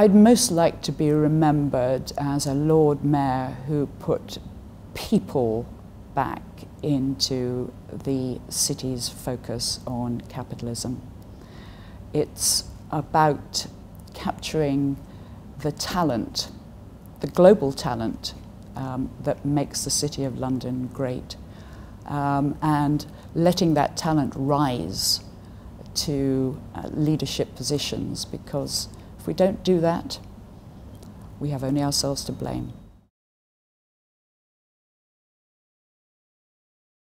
I'd most like to be remembered as a Lord Mayor who put people back into the city's focus on capitalism. It's about capturing the talent, the global talent that makes the City of London great, and letting that talent rise to leadership positions, because if we don't do that, we have only ourselves to blame.